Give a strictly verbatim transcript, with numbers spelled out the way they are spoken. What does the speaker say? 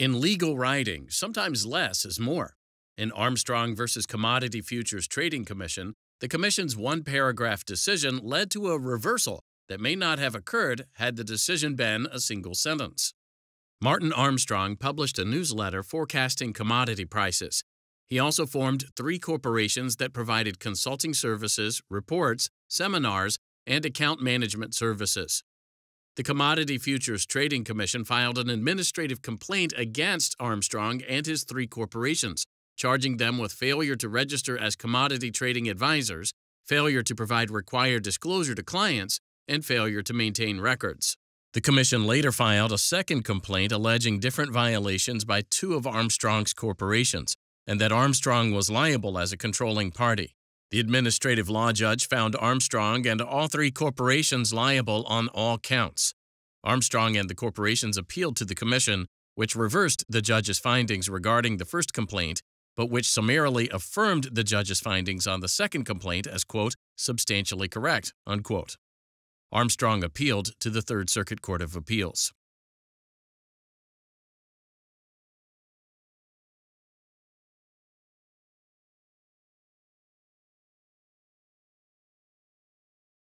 In legal writing, sometimes less is more. In Armstrong versus Commodity Futures Trading Commission, the Commission's one-paragraph decision led to a reversal that may not have occurred had the decision been a single sentence. Martin Armstrong published a newsletter forecasting commodity prices. He also formed three corporations that provided consulting services, reports, seminars, and account management services. The Commodity Futures Trading Commission filed an administrative complaint against Armstrong and his three corporations, charging them with failure to register as commodity trading advisors, failure to provide required disclosure to clients, and failure to maintain records. The Commission later filed a second complaint alleging different violations by two of Armstrong's corporations, and that Armstrong was liable as a controlling party. The administrative law judge found Armstrong and all three corporations liable on all counts. Armstrong and the corporations appealed to the Commission, which reversed the judge's findings regarding the first complaint, but which summarily affirmed the judge's findings on the second complaint as, quote, substantially correct, unquote. Armstrong appealed to the Third Circuit Court of Appeals.